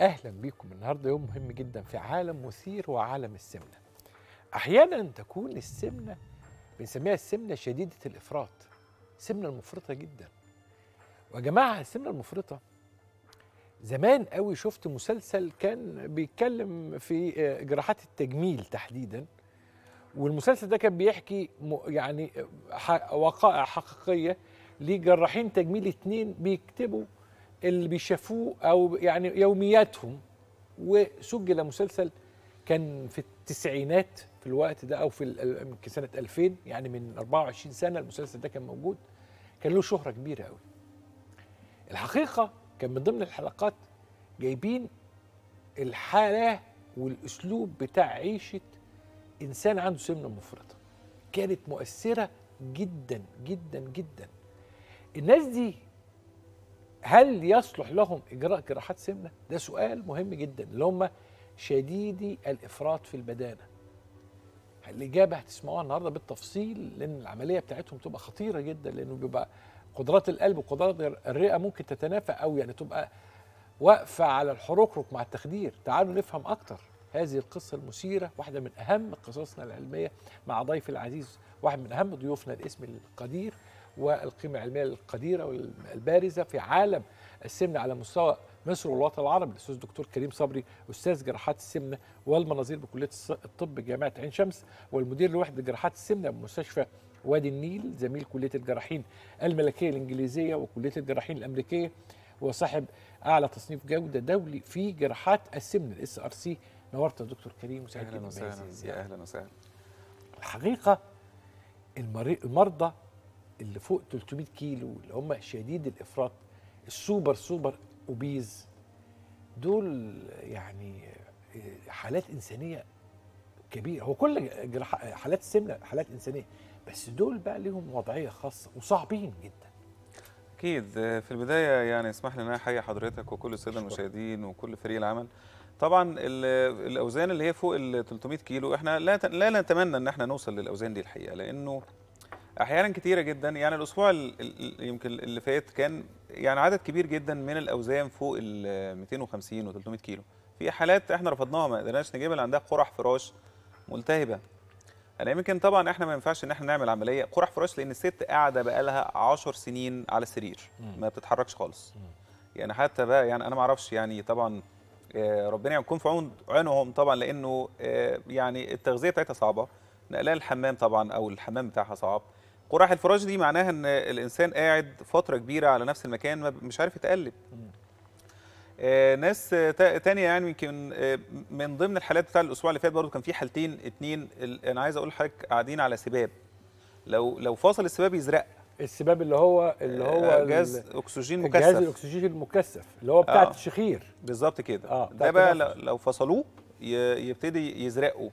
أهلا بيكم. النهاردة يوم مهم جدا في عالم مثير وعالم السمنة. أحيانا تكون السمنة بنسميها السمنة شديدة الإفراط، السمنة المفرطة جدا. ويا جماعة السمنة المفرطة زمان قوي شفت مسلسل كان بيتكلم في جراحات التجميل تحديدا، والمسلسل ده كان بيحكي يعني وقائع حقيقية لجراحين تجميل اتنين بيكتبوا اللي بيشافوه أو يعني يومياتهم، وسجل مسلسل كان في التسعينات في الوقت ده أو في سنة 2000، يعني من 24 سنة المسلسل ده كان موجود، كان له شهرة كبيرة قوي. الحقيقة كان من ضمن الحلقات جايبين الحالة والأسلوب بتاع عيشة إنسان عنده سمنة مفرطة، كانت مؤثرة جدا جدا جدا. الناس دي هل يصلح لهم إجراء جراحات سمنة؟ ده سؤال مهم جدا. اللي هم شديدي الإفراط في البدانة. الإجابة هتسمعوها النهاردة بالتفصيل، لأن العملية بتاعتهم تبقى خطيرة جدا، لأنه بيبقى قدرات القلب وقدرات الرئة ممكن تتنافى أو يعني تبقى واقفة على الحروكروك مع التخدير. تعالوا نفهم أكتر هذه القصة المثيرة، واحدة من أهم قصصنا العلمية مع ضيف العزيز، واحد من أهم ضيوفنا الاسم القدير والقيمة العلمية القديرة والبارزة في عالم السمنة على مستوى مصر والوطن العربي، الأستاذ الدكتور كريم صبري، أستاذ جراحات السمنة والمناظير بكلية الطب جامعة عين شمس، والمدير لوحدة جراحات السمنة بمستشفى وادي النيل، زميل كلية الجراحين الملكية الإنجليزية وكلية الجراحين الأمريكية، وصاحب أعلى تصنيف جودة دولي في جراحات السمنة SRC. نورت يا دكتور كريم وسعيد جدا. أهلا وسهلا. الحقيقة المرضى اللي فوق 300 كيلو اللي هم شديد الإفراط، السوبر أوبيز، دول يعني حالات إنسانية كبيرة. هو كل حالات السمنة حالات إنسانية، بس دول بقى لهم وضعية خاصة وصعبين جدا. أكيد. في البداية يعني اسمح لي أن أنا أحيي حضرتك وكل السادة المشاهدين وكل فريق العمل. طبعا الأوزان اللي هي فوق ال 300 كيلو احنا لا نتمنى أن احنا نوصل للأوزان دي الحقيقة، لأنه احيانا كتيره جدا. يعني الاسبوع يمكن اللي فات كان يعني عدد كبير جدا من الاوزان فوق ال 250 و300 كيلو، في حالات احنا رفضناها ما قدرناش نجيبها اللي عندها قرح فراش ملتهبه. انا يمكن طبعا احنا ما ينفعش ان احنا نعمل عمليه قرح فراش، لان الست قاعده بقى لها 10 سنين على السرير ما بتتحركش خالص، يعني حتى بقى يعني انا ما اعرفش، يعني طبعا ربنا يكون في عونهم طبعا، لانه يعني التغذيه بتاعتها صعبه، نقلها الحمام طبعا او الحمام بتاعها صعب. قراح الفراش دي معناها ان الانسان قاعد فتره كبيره على نفس المكان مش عارف يتقلب. ناس تانية يعني يمكن من ضمن الحالات بتاع الاسبوع اللي فات برضو كان في حالتين اتنين. انا عايز اقول لحضرتك قاعدين على سباب، لو فاصل السباب يزرق. السباب اللي هو جهاز اكسجين مكثف، جهاز الاكسجين المكثف اللي هو بتاع التشخير بالظبط كده. ده بقى لو فصلوه يبتدي يزرقوا.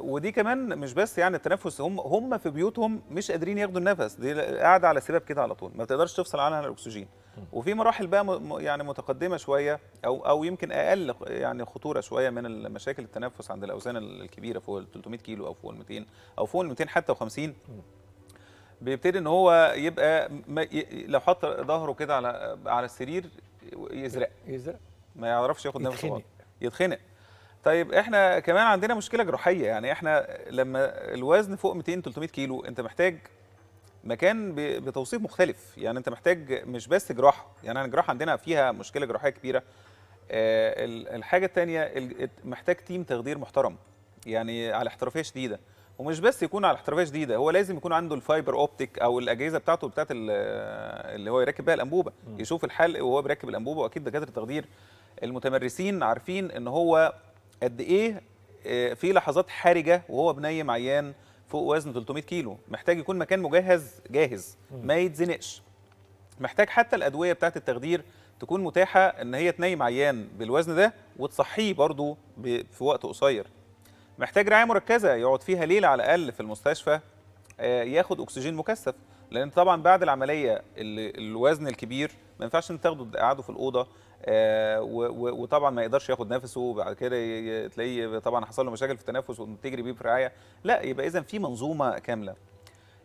ودي كمان مش بس يعني التنفس، هم في بيوتهم مش قادرين ياخدوا النفس، دي قاعده على سباب كده على طول ما بتقدرش تفصل عنها الاكسجين. وفي مراحل بقى يعني متقدمه شويه او يمكن اقل يعني خطوره شويه من المشاكل التنفس عند الاوزان الكبيره فوق ال 300 كيلو او فوق ال 200 او فوق ال 250، بيبتدي ان هو يبقى لو حط ظهره كده على السرير يزرق ما يعرفش ياخد نفسه، يتخنق. طيب احنا كمان عندنا مشكله جراحيه، يعني احنا لما الوزن فوق 200 300 كيلو انت محتاج مكان بتوصيف مختلف، يعني انت محتاج مش بس جراحه، يعني الجراحه عندنا فيها مشكله جراحيه كبيره. الحاجه الثانيه محتاج تيم تخدير محترم، يعني على احترافيه شديده، ومش بس يكون على احترافيه شديده، هو لازم يكون عنده الفايبر اوبتيك او الاجهزه بتاعت اللي هو يركب بها الانبوبه، يشوف الحلق وهو بيركب الانبوبه. واكيد دكاتره التخدير المتمرسين عارفين ان هو قد ايه في لحظات حرجه وهو بنيم عيان فوق وزن 300 كيلو، محتاج يكون مكان مجهز جاهز ما يتزنقش. محتاج حتى الادويه بتاعت التخدير تكون متاحه ان هي تنيم عيان بالوزن ده وتصحيه برضو في وقت قصير. محتاج رعايه مركزه يقعد فيها ليله على الاقل في المستشفى ياخد اكسجين مكثف، لان طبعا بعد العمليه الوزن الكبير ما ينفعش انت تاخده تقعده في الاوضه، وطبعا ما يقدرش ياخد نفسه، وبعد كده تلاقيه طبعا حصل له مشاكل في التنفس وتجري بيه في رعايه. لا، يبقى اذا في منظومه كامله.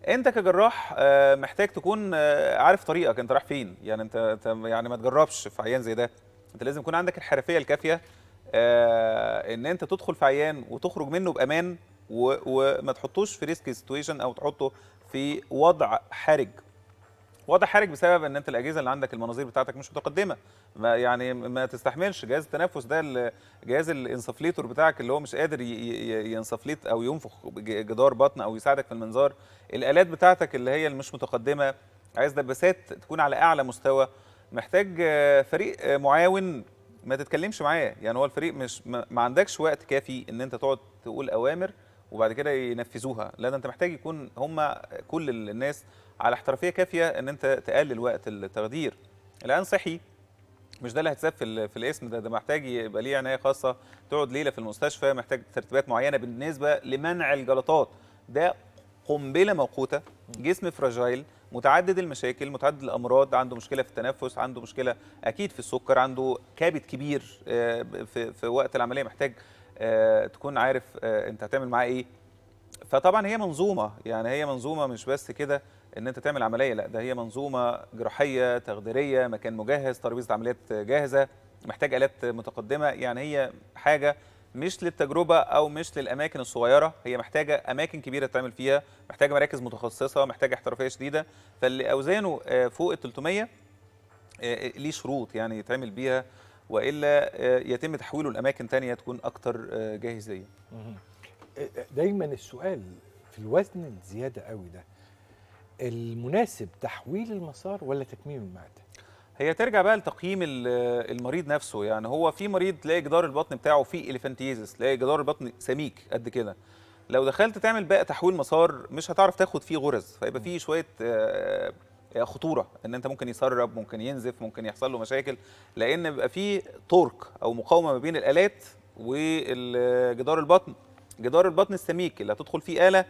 انت كجراح محتاج تكون عارف طريقك انت رايح فين، يعني انت يعني ما تجربش في عيان زي ده، انت لازم يكون عندك الحرفيه الكافيه ان انت تدخل في عيان وتخرج منه بامان وما تحطوش في ريسك سيتويشن او تحطه في وضع حرج. وضع حرج بسبب ان انت الاجهزه اللي عندك المناظير بتاعتك مش متقدمه، ما تستحملش جهاز التنفس ده، جهاز الانسفليتور بتاعك اللي هو مش قادر ينسفليت او ينفخ جدار بطن او يساعدك في المنظار، الالات بتاعتك اللي هي مش متقدمه، عايز دباسات تكون على اعلى مستوى، محتاج فريق معاون ما تتكلمش معاه، يعني هو الفريق مش ما عندكش وقت كافي ان انت تقعد تقول اوامر وبعد كده ينفذوها، لا ده انت محتاج يكون هم كل الناس على احترافيه كافيه ان انت تقلل وقت التخدير. الان صحي مش ده اللي هتساب في الاسم ده، محتاج يبقى ليه عنايه خاصه، تقعد ليله في المستشفى، محتاج ترتيبات معينه بالنسبه لمنع الجلطات. ده قنبله موقوته، جسم فراجايل متعدد المشاكل، متعدد الامراض، عنده مشكله في التنفس، عنده مشكله اكيد في السكر، عنده كبد كبير في وقت العمليه، محتاج تكون عارف انت هتعمل معاه ايه. فطبعا هي منظومه، يعني هي منظومه مش بس كده ان انت تعمل عمليه، لا ده هي منظومه جراحيه تخديريه، مكان مجهز، ترابيزه عمليات جاهزه، محتاج الات متقدمه، يعني هي حاجه مش للتجربه او مش للاماكن الصغيره، هي محتاجه اماكن كبيره تعمل فيها، محتاجه مراكز متخصصه، محتاجه احترافيه شديده. فاللي اوزانه فوق ال 300 ليه شروط يعني يتعمل بيها، والا يتم تحويله لاماكن ثانيه تكون اكثر جاهزيه. دايما السؤال في الوزن الزياده قوي ده، المناسب تحويل المسار ولا تكميم المعده؟ هي ترجع بقى لتقييم المريض نفسه، يعني هو في مريض تلاقي جدار البطن بتاعه فيه اليفانتيزس، تلاقي جدار البطن سميك قد كده، لو دخلت تعمل بقى تحويل مسار مش هتعرف تاخد فيه غرز، فيبقى فيه شويه خطوره ان انت ممكن يسرب، ممكن ينزف، ممكن يحصل له مشاكل، لان بيبقى فيه تورك او مقاومه ما بين الالات وجدار البطن. جدار البطن السميك اللي هتدخل فيه آلة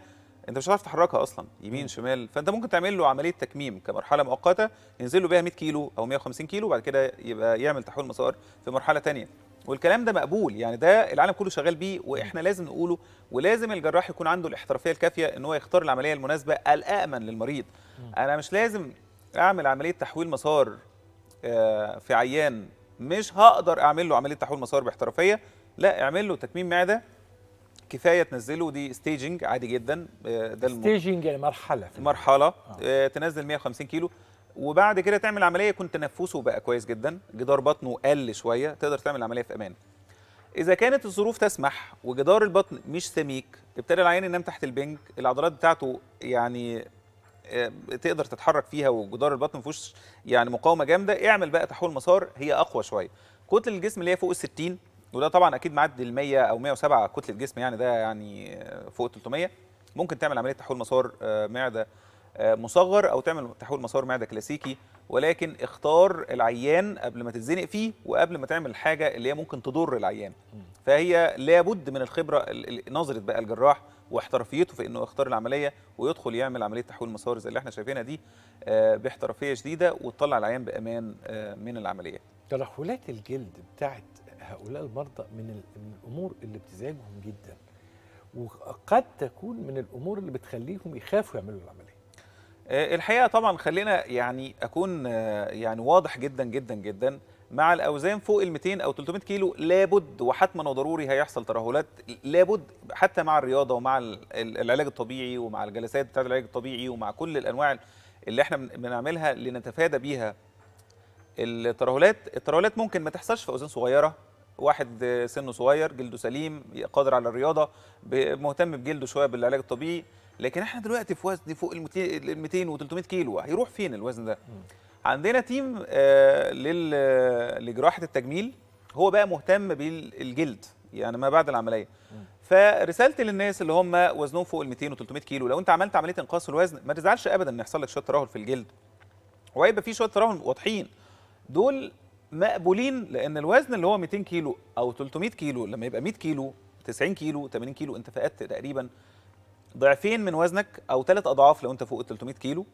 انت مش هتعرف تحركها اصلا يمين شمال، فانت ممكن تعمل له عمليه تكميم كمرحله مؤقته، ينزل له بيها 100 كيلو او 150 كيلو وبعد كده يبقى يعمل تحويل مسار في مرحله ثانيه، والكلام ده مقبول، يعني ده العالم كله شغال بيه واحنا لازم نقوله، ولازم الجراح يكون عنده الاحترافيه الكافيه ان هو يختار العمليه المناسبه الامن للمريض. انا مش لازم اعمل عمليه تحويل مسار في عيان مش هقدر اعمل له عمليه تحويل مسار باحترافيه، لا اعمل له تكميم معده كفايه تنزله، دي ستيجنج عادي جدا، ده ستيجنج يعني مرحله تنزل 150 كيلو وبعد كده تعمل عمليه يكون تنفسه بقى كويس جدا، جدار بطنه قل شويه، تقدر تعمل عمليه في امان. اذا كانت الظروف تسمح وجدار البطن مش سميك، ابتدى العيان ينام تحت البنج، العضلات بتاعته يعني تقدر تتحرك فيها وجدار البطن ما فيهوش يعني مقاومه جامده، اعمل بقى تحويل مسار هي اقوى شويه. كتله الجسم اللي هي فوق ال 60 وده طبعا اكيد معدي ال 100 او 107 كتله جسم، يعني ده يعني فوق 300، ممكن تعمل عمليه تحويل مسار معده مصغر او تعمل تحويل مسار معده كلاسيكي، ولكن اختار العيان قبل ما تتزنق فيه وقبل ما تعمل الحاجه اللي هي ممكن تضر العيان. فهي لابد من الخبره، نظره بقى الجراح واحترافيته في انه يختار العمليه ويدخل يعمل عمليه تحويل مسار زي اللي احنا شايفينها دي باحترافيه شديده، وتطلع العيان بامان من العمليه. ترهلات الجلد بتاعت هؤلاء المرضى من الامور اللي بتزعجهم جدا، وقد تكون من الامور اللي بتخليهم يخافوا يعملوا العمليه. الحقيقه طبعا خلينا يعني اكون يعني واضح جدا جدا جدا، مع الاوزان فوق ال 200 او 300 كيلو لابد وحتما وضروري هيحصل ترهلات، لابد حتى مع الرياضه ومع العلاج الطبيعي ومع الجلسات بتاعت العلاج الطبيعي ومع كل الانواع اللي احنا بنعملها لنتفادى بيها الترهلات. الترهلات ممكن ما تحصلش في اوزان صغيره، واحد سنه صغير جلده سليم قادر على الرياضه مهتم بجلده شويه بالعلاج الطبيعي، لكن احنا دلوقتي في وزن فوق ال 200 و 300 كيلو هيروح فين الوزن ده؟ عندنا تيم لجراحه التجميل هو بقى مهتم بالجلد يعني ما بعد العمليه. فرسالتي للناس اللي هم وزنهم فوق ال 200 و 300 كيلو، لو انت عملت عمليه انقاص الوزن ما تزعلش ابدا ان يحصل لك شويه ترهل في الجلد، وهيبقى في شويه ترهل واضحين دول مقبولين، لان الوزن اللي هو 200 كيلو او 300 كيلو لما يبقى 100 كيلو 90 كيلو 80 كيلو انت فقدت تقريبا ضعفين من وزنك او 3 اضعاف لو انت فوق ال 300 كيلو،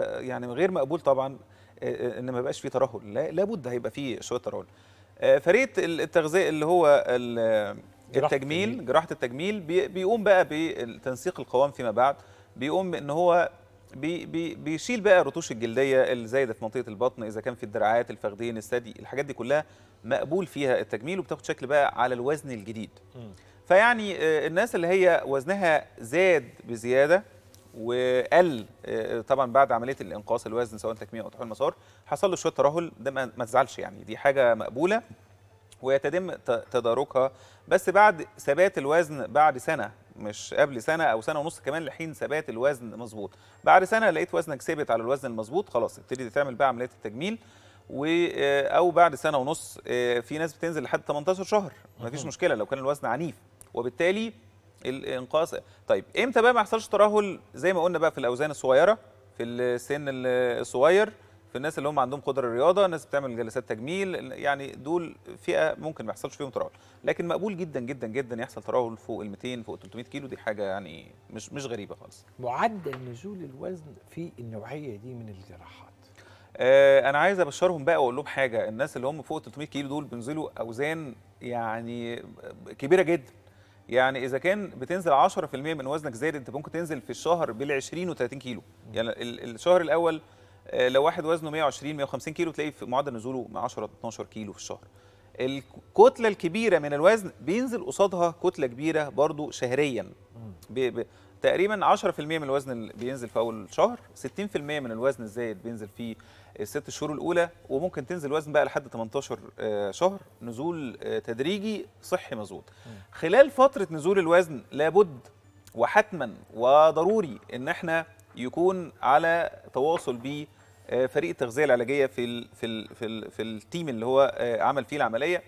يعني غير مقبول طبعا ان ما يبقاش فيه ترهل، لابد هيبقى فيه شويه ترهل. فريق التغذيه اللي هو التجميل، جراحه التجميل بيقوم بقى بتنسيق القوام فيما بعد، بيقوم ان هو بيشيل بقى الرطوش الجلديه الزايده في منطقه البطن، اذا كان في الدراعات، الفخذين، الثدي، الحاجات دي كلها مقبول فيها التجميل، وبتاخد شكل بقى على الوزن الجديد. فيعني الناس اللي هي وزنها زاد بزياده وقل طبعا بعد عمليه الانقاص الوزن سواء تكميم او تحويل مسار، حصل له شويه ترهل، ده ما تزعلش يعني، دي حاجه مقبوله ويتم تداركها، بس بعد ثبات الوزن بعد سنه، مش قبل سنه او سنه ونص كمان لحين ثبات الوزن مظبوط. بعد سنه لقيت وزنك ثابت على الوزن المظبوط، خلاص ابتدي تعمل بقى عمليه التجميل، او بعد سنه ونص في ناس بتنزل لحد 18 شهر مفيش مشكله لو كان الوزن عنيف، وبالتالي الانقاص. طيب امتى بقى ما يحصلش ترهل؟ زي ما قلنا بقى في الاوزان الصغيره، في السن الصغير، في الناس اللي هم عندهم قدره الرياضه، الناس بتعمل جلسات تجميل، يعني دول فئه ممكن ما يحصلش فيهم ترهل، لكن مقبول جدا جدا جدا يحصل ترهل فوق ال 200 فوق 300 كيلو، دي حاجه يعني مش غريبه خالص. معدل نزول الوزن في النوعيه دي من الجراحات، انا عايز ابشرهم بقى واقول لهم حاجه، الناس اللي هم فوق 300 كيلو دول بينزلوا اوزان يعني كبيره جدا، يعني اذا كان بتنزل 10% من وزنك زائد، انت ممكن تنزل في الشهر بال20 و30 كيلو. يعني الشهر الاول لو واحد وزنه 120 150 كيلو تلاقي في معدل نزوله 10 12 كيلو في الشهر. الكتله الكبيره من الوزن بينزل قصادها كتله كبيره برضو شهريا، تقريبا 10% من الوزن بينزل في اول شهر، 60% من الوزن الزايد بينزل في الست شهور الاولى، وممكن تنزل وزن بقى لحد 18 شهر، نزول تدريجي صحي مظبوط. خلال فتره نزول الوزن لابد وحتما وضروري ان احنا يكون على تواصل بفريق التغذيه العلاجيه في التيم اللي هو عمل فيه العمليه،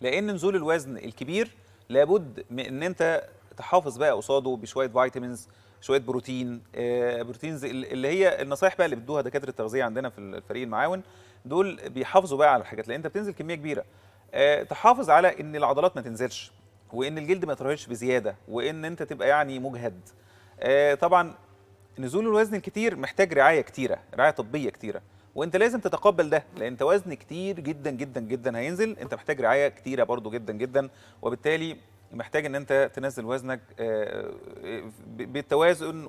لان نزول الوزن الكبير لابد من ان انت تحافظ بقى قصاده بشويه فيتامينز، شويه بروتين، بروتينز اللي هي النصايح بقى اللي بيدوها دكاتره التغذيه عندنا في الفريق المعاون، دول بيحافظوا بقى على الحاجات، لان انت بتنزل كميه كبيره، تحافظ على ان العضلات ما تنزلش، وان الجلد ما يترهلش بزياده، وان انت تبقى يعني مجهد. طبعا نزول الوزن الكتير محتاج رعايه كتيره، رعايه طبيه كتيره، وانت لازم تتقبل ده، لان انت وزن كتير جدا جدا جدا هينزل، انت محتاج رعايه كتيره برضو جدا جدا، وبالتالي محتاج ان انت تنزل وزنك بالتوازن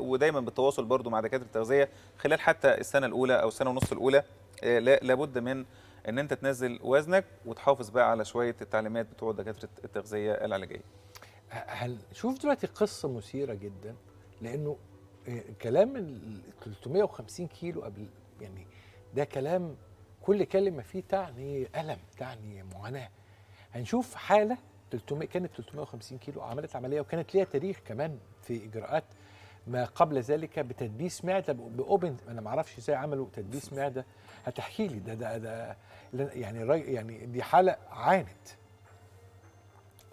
ودايما بالتواصل برضو مع دكاتره التغذيه خلال حتى السنه الاولى او السنه ونص الاولى، لابد من ان انت تنزل وزنك وتحافظ بقى على شويه التعليمات بتوع دكاتره التغذيه العلاجيه. هل شوف دلوقتي قصه مثيره جدا، لانه كلام ال 350 كيلو قبل، يعني ده كلام كل كلمه فيه تعني الم، تعني معاناه. هنشوف حاله 300 كانت 350 كيلو، عملت عمليه وكانت ليها تاريخ كمان في اجراءات ما قبل ذلك بتدبيس معده باوبن، انا ما اعرفش ازاي عملوا تدبيس معده، هتحكي لي ده يعني دي حاله عانت،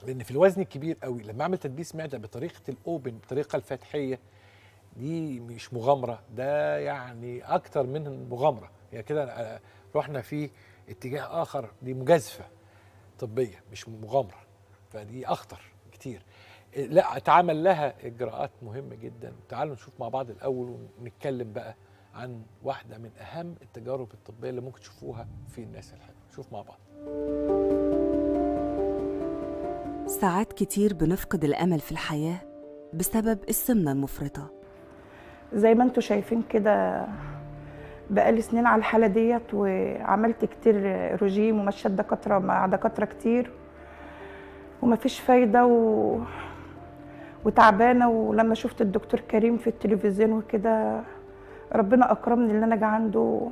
لان في الوزن الكبير قوي لما اعمل تدبيس معده بطريقه الاوبن، بالطريقه الفتحيه دي، مش مغامره، ده يعني اكتر من مغامره، يعني كده رحنا في اتجاه اخر، دي مجازفه طبيه مش مغامره، فدي اخطر كتير. لا اتعمل لها اجراءات مهمه جدا. تعالوا نشوف مع بعض الاول ونتكلم بقى عن واحده من اهم التجارب الطبيه اللي ممكن تشوفوها في الناس الحلوه، شوف مع بعض. ساعات كتير بنفقد الامل في الحياه بسبب السمنه المفرطه. زي ما انتم شايفين كده بقالي سنين على الحاله ديت، وعملت كتير رجيم ومشيت دكاتره مع دكاتره كتير ومفيش فايده وتعبانه، ولما شفت الدكتور كريم في التلفزيون وكده ربنا اكرمني اللي انا جه عنده،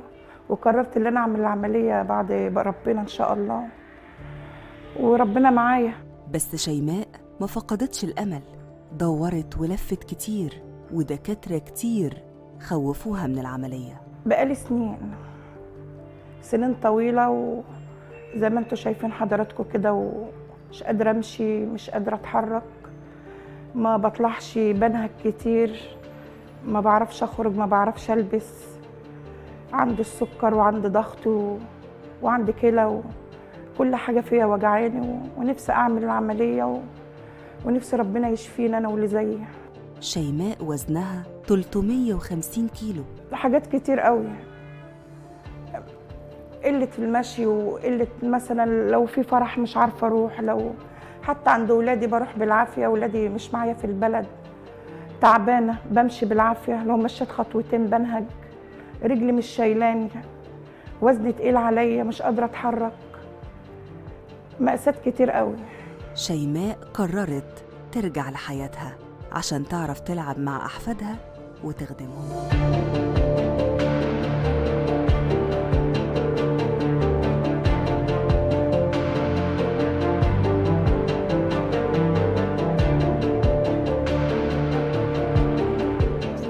وقررت اللي انا اعمل العمليه بعد ربنا ان شاء الله، وربنا معايا. بس شيماء ما فقدتش الامل، دورت ولفت كتير ودكاتره كتير خوفوها من العمليه. بقالي سنين طويله، وزي ما انتم شايفين حضراتكم كده، مش قادرة أمشي، مش قادرة أتحرك، ما بطلعش، بنهج كتير، ما بعرفش أخرج، ما بعرفش ألبس، عندي السكر وعندي ضغط وعندي كلى، وكل حاجة فيها وجعاني، ونفسي أعمل العملية ونفسي ربنا يشفيني أنا واللي زيي. شيماء وزنها 350 كيلو، حاجات كتير قوي، قلة المشي، وقلة مثلا لو في فرح مش عارفة أروح، لو حتى عند ولادي بروح بالعافية، ولادي مش معايا في البلد، تعبانه، بمشي بالعافيه، لو مشيت خطوتين بنهج، رجلي مش شايلاني، وزني تقيل عليا، مش قادره اتحرك، مأساة كتير قوي. شيماء قررت ترجع لحياتها عشان تعرف تلعب مع أحفادها وتخدمهم.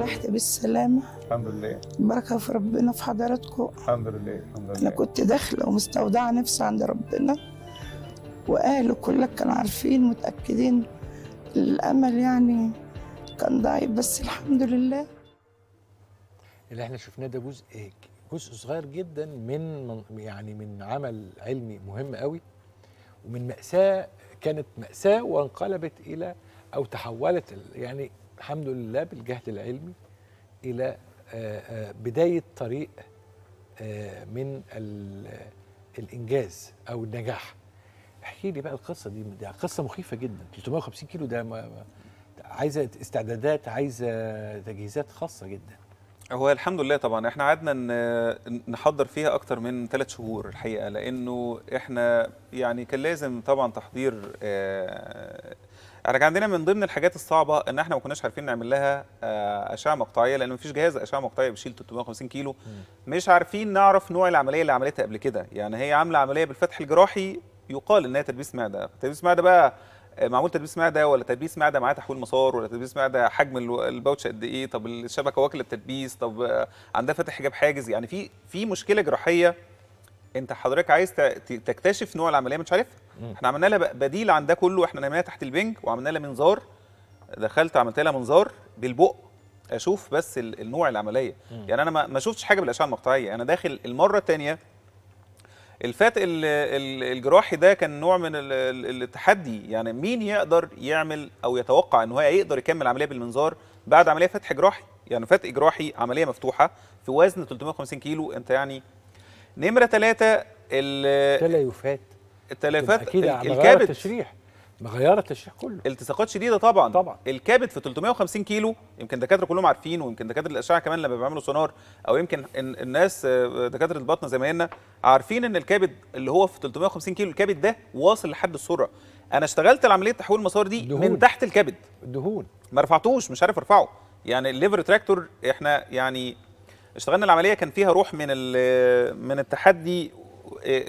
رحت بالسلامة الحمد لله، البركة في ربنا في حضراتكم. الحمد لله الحمد لله. أنا كنت داخلة ومستودعة نفسي عند ربنا، وأهله كلك كانوا عارفين متأكدين، الأمل يعني كان ضعيف بس الحمد لله. اللي احنا شفناه ده جزء صغير جدا من يعني من عمل علمي مهم قوي، ومن مأساة كانت مأساة وانقلبت إلى أو تحولت يعني الحمد لله بالجهد العلمي إلى بداية طريق من الإنجاز أو النجاح. احكي لي بقى القصه دي قصه مخيفه جدا. 350 كيلو ده عايزه استعدادات، عايزه تجهيزات خاصه جدا. هو الحمد لله طبعا احنا قعدنا نحضر فيها اكتر من 3 شهور الحقيقه، لانه احنا يعني كان لازم طبعا تحضير. احنا كان عندنا من ضمن الحاجات الصعبه ان احنا ما كناش عارفين نعمل لها اشعه مقطعيه، لان ما فيش جهاز اشعه مقطعيه بيشيل 350 كيلو. مش عارفين نعرف نوع العمليه اللي عملتها قبل كده، يعني هي عامله عمليه بالفتح الجراحي يقال انها تدبيس معده. تدبيس معده بقى معمول تدبيس معده ولا تدبيس معده معاه تحويل مسار، ولا تدبيس معده حجم الباوتش قد ايه، طب الشبكه واكله التدبيس، طب عندها فتح حجاب حاجز، يعني في مشكله جراحيه انت حضرتك عايز تكتشف نوع العمليه مش عارفها. احنا عملنا لها بديل عن ده كله، احنا نعملها تحت البنج وعملنا لها منظار، دخلت عملت لها منظار بالبق اشوف بس النوع العمليه. يعني انا ما شفتش حاجه بالاشعه المقطعيه، انا داخل المره الثانيه. الفاتق الجراحي ده كان نوع من التحدي، يعني مين يقدر يعمل او يتوقع ان هو يقدر يكمل عمليه بالمنظار بعد عمليه فتح جراحي، يعني فتح جراحي عمليه مفتوحه في وزن 350 كيلو انت يعني. نمره 3 التليفات اكيد غيرت التشريح، غيرت التشريح كله، التصاقات شديده طبعا. الكبد في 350 كيلو يمكن دكاتره كلهم عارفين، ويمكن دكاتره الاشعه كمان لما بيعملوا سونار، او يمكن الناس دكاتره البطن زمايلنا عارفين ان الكبد اللي هو في 350 كيلو الكبد ده واصل لحد السره. انا اشتغلت العمليه تحويل المسار دي دهون. من تحت الكبد الدهون ما رفعتوش، مش عارف ارفعه، يعني الليفر تراكتور احنا يعني اشتغلنا العمليه كان فيها روح من التحدي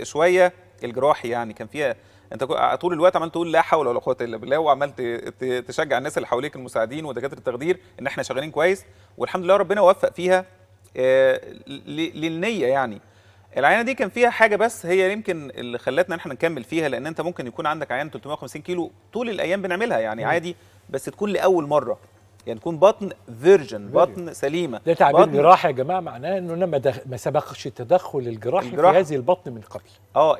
شويه الجراحي، يعني كان فيها انت طول الوقت عمال تقول لا حول ولا قوه الا بالله، وعمال تشجع الناس اللي حواليك المساعدين ودكاتره التخدير ان احنا شغالين كويس، والحمد لله ربنا وفق فيها للنيه. يعني العينه دي كان فيها حاجه بس هي يمكن اللي خلتنا ان احنا نكمل فيها، لان انت ممكن يكون عندك عيان 350 كيلو طول الايام بنعملها يعني عادي، بس تكون لاول مره، يعني تكون بطن فيرجن، بطن سليمه. ده تعبير جراحي يا جماعه، معناه انه انا ما سبقش التدخل الجراحي في هذه البطن من قبل.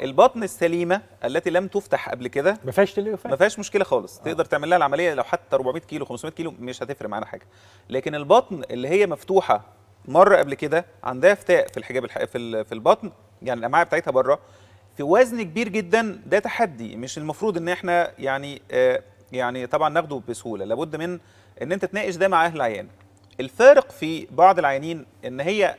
البطن السليمه التي لم تفتح قبل كده ما فيهاش تليفات، ما فيهاش مشكله خالص. تقدر تعمل لها العمليه لو حتى 400 كيلو 500 كيلو مش هتفرق معانا حاجه، لكن البطن اللي هي مفتوحه مره قبل كده عندها فتاء في الحجاب في البطن، يعني الامعاء بتاعتها بره في وزن كبير جدا. ده تحدي مش المفروض ان احنا يعني يعني طبعا ناخده بسهوله، لابد من ان انت تناقش ده مع اهل العيان. الفارق في بعض العيانين ان هي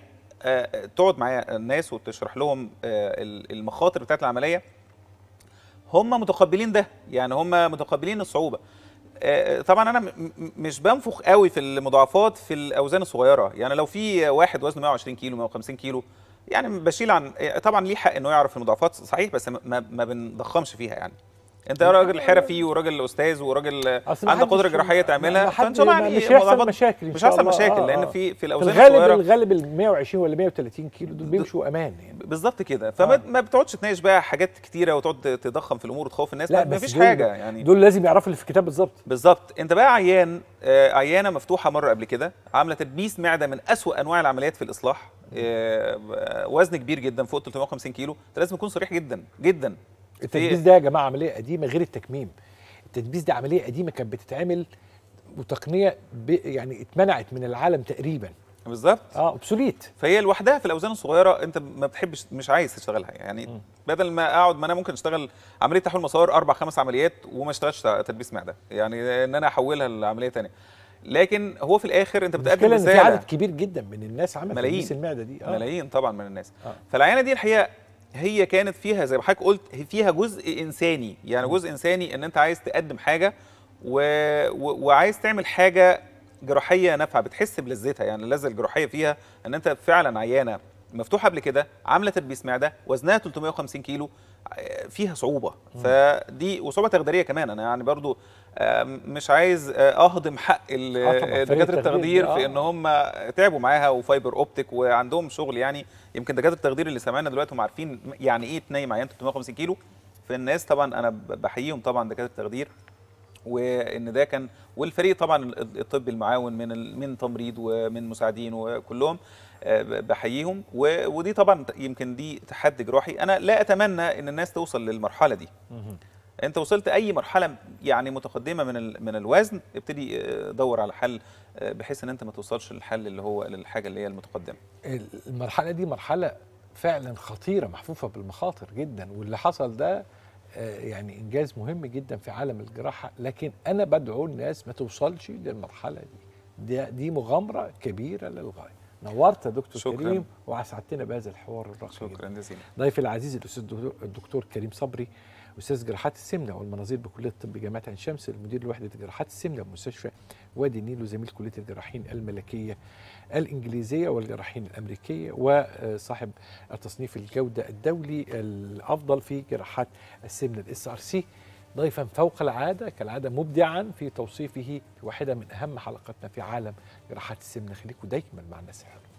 تقعد مع الناس وتشرح لهم المخاطر بتاعت العمليه، هم متقبلين ده، يعني هم متقبلين الصعوبه. طبعا انا مش بنفخ قوي في المضاعفات في الاوزان الصغيره، يعني لو في واحد وزنه 120 كيلو 150 كيلو يعني بشيل عن، طبعا ليه حق انه يعرف المضاعفات صحيح، بس ما بنضخمش فيها. يعني انت راجل حرفي وراجل استاذ وراجل عندك قدره جراحيه تعملها، فان شاء الله يعني مش هيحصل مشاكل، مش هيحصل مشاكل لان في الاوزان الصغيره الغالب ال 120 ولا 130 كيلو دول بيمشوا امان يعني بالظبط كده. فما بتقعدش تناقش بقى حاجات كتيره وتقعد تضخم في الامور وتخوف الناس، لا مفيش حاجه. يعني دول لازم يعرفوا اللي في الكتاب بالظبط. انت بقى عيانه مفتوحه مره قبل كده، عامله تدبيس معده من اسوأ انواع العمليات في الاصلاح، وزن كبير جدا فوق 350 كيلو. انت لازم تكون صريح جدا جدا. التدبيس ده يا جماعه عمليه قديمه غير التكميم، التدبيس ده عمليه قديمه كانت بتتعمل وتقنيه يعني اتمنعت من العالم تقريبا بالظبط. اوبسوليت. فهي لوحدها في الاوزان الصغيره انت ما بتحبش مش عايز تشتغلها، يعني بدل ما اقعد ما انا ممكن اشتغل عمليه تحويل مسار 4 5 عمليات وما اشتغلش تدبيس معده، يعني ان انا احولها لعمليه ثانيه. لكن هو في الاخر انت بتقدم رساله. في عدد كبير جدا من الناس عملت تدليس المعده دي، ملايين طبعا من الناس. فالعيانه دي الحقيقه هي كانت فيها زي ما حضرتك قلت فيها جزء انساني، يعني جزء انساني ان انت عايز تقدم حاجه وعايز تعمل حاجه جراحيه نافعه، بتحس بلذتها، يعني اللذه الجراحيه فيها ان انت فعلا عيانه مفتوحه قبل كده، عامله تدبيس معده، وزنها 350 كيلو، فيها صعوبه، فدي وصعوبه تقديريه كمان. انا يعني برضو مش عايز اهضم حق دكاتره التخدير في ان هم تعبوا معاها، وفايبر اوبتيك وعندهم شغل. يعني يمكن دكاتره التخدير اللي سمعنا دلوقتي هم عارفين يعني ايه تنيم عيان 350 كيلو في الناس. طبعا انا بحييهم طبعا دكاتره التخدير، وان ده كان والفريق طبعا الطبي المعاون من تمريض ومن مساعدين وكلهم بحييهم. ودي طبعا يمكن دي تحدي جراحي انا لا اتمنى ان الناس توصل للمرحله دي. انت وصلت اي مرحله يعني متقدمه من الوزن، ابتدي دور على حل بحيث ان انت ما توصلش للحل اللي هو للحاجه اللي هي المتقدمه. المرحله دي مرحله فعلا خطيره، محفوفه بالمخاطر جدا، واللي حصل ده يعني انجاز مهم جدا في عالم الجراحه. لكن انا بدعو الناس ما توصلش للمرحله دي، دي مغامره كبيره للغايه. نورت يا دكتور كريم وسعدتنا بهذا الحوار الرائع. شكرا جزيلا. ضيفي العزيز الاستاذ الدكتور كريم صبري، استاذ جراحات السمنه والمناظير بكليه الطب جامعه عين شمس، المدير لوحده جراحات السمنه بمستشفى وادي النيل، وزميل كليه الجراحين الملكيه الانجليزيه والجراحين الامريكيه، وصاحب التصنيف الجوده الدولي الافضل في جراحات السمنه SRC. ضيفا فوق العاده كالعاده، مبدعا في توصيفه في واحده من اهم حلقاتنا في عالم جراحات السمنه. خليكم دايما معنا، سهلا.